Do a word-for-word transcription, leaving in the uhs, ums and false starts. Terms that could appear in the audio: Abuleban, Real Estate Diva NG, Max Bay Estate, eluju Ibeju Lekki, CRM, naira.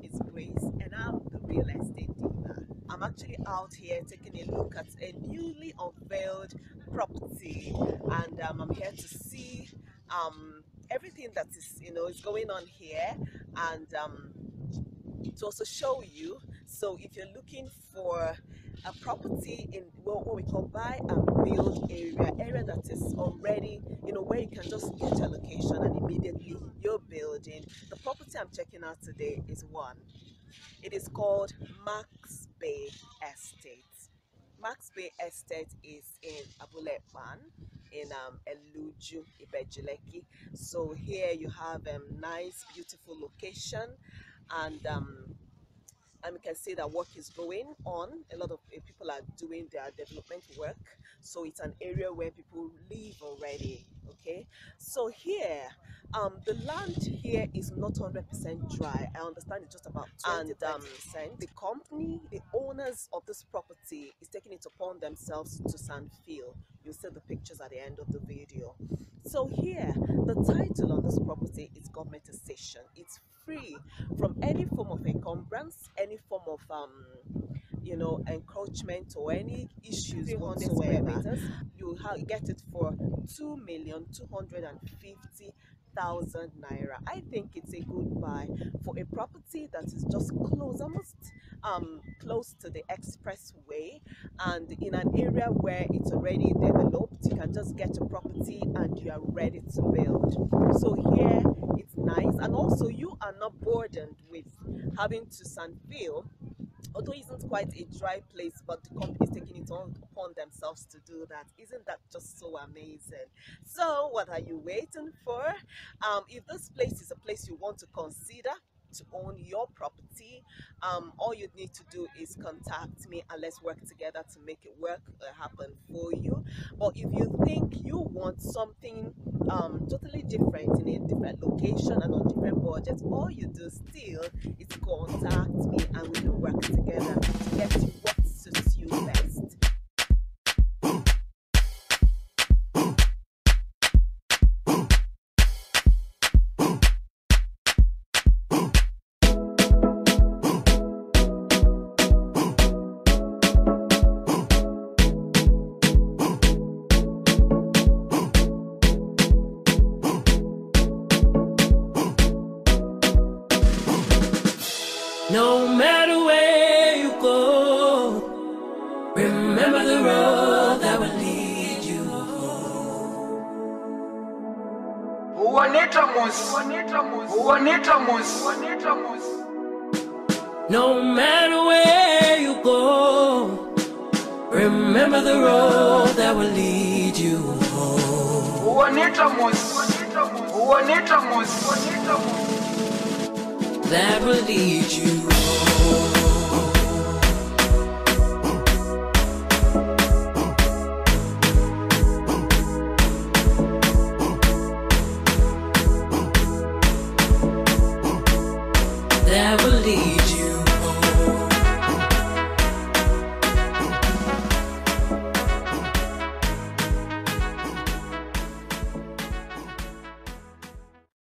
name is Grace and I'm the real estate diva. I'm actually out here taking a look at a newly unveiled property, and um, I'm here to see um, everything that is, you know, is going on here, and um, to also show you. So if you're looking for a property in what we call buy and build area, area that is already, you know, where you can just get your location and immediately you're building. The property I'm checking out today is one. It is called Max Bay Estate. Max Bay Estate is in Abuleban, in um, Eluju Ibeju Lekki. So here you have a um, nice, beautiful location, and um, and you can see that work is going on. A lot of uh, people are doing their development work, so it's an area where people live already. Okay, so here um the land here is not one hundred percent dry. I understand it's just about twenty percent. And um the company, the owners of this property, is taking it upon themselves to sandfill. You'll see the pictures at the end of the video. So here, the title on this property is government cessation. It's free from any form of encumbrance, any form of um you know, encroachment or any issues whatsoever. You get it for two million two hundred and fifty thousand naira. I think it's a good buy for a property that is just close, almost um close to the expressway, and in an area where it's already developed. You can just get a property and you are ready to build. So here it's nice, and also you are not burdened with having to sandfill. Although it isn't quite a dry place, but the company is taking it on upon themselves to do that. Isn't that just so amazing? So what are you waiting for? Um, if this place is a place you want to consider to own your property, um, all you need to do is contact me and let's work together to make it work uh, happen for you. But if you think you want something um, totally different in a different location and on different budget, all you do still is contact me and we can work together to get you what suits you best. No matter where you go, remember the road that will lead you home. No matter where you go, remember the road that will lead you home. That will lead you home. That will lead you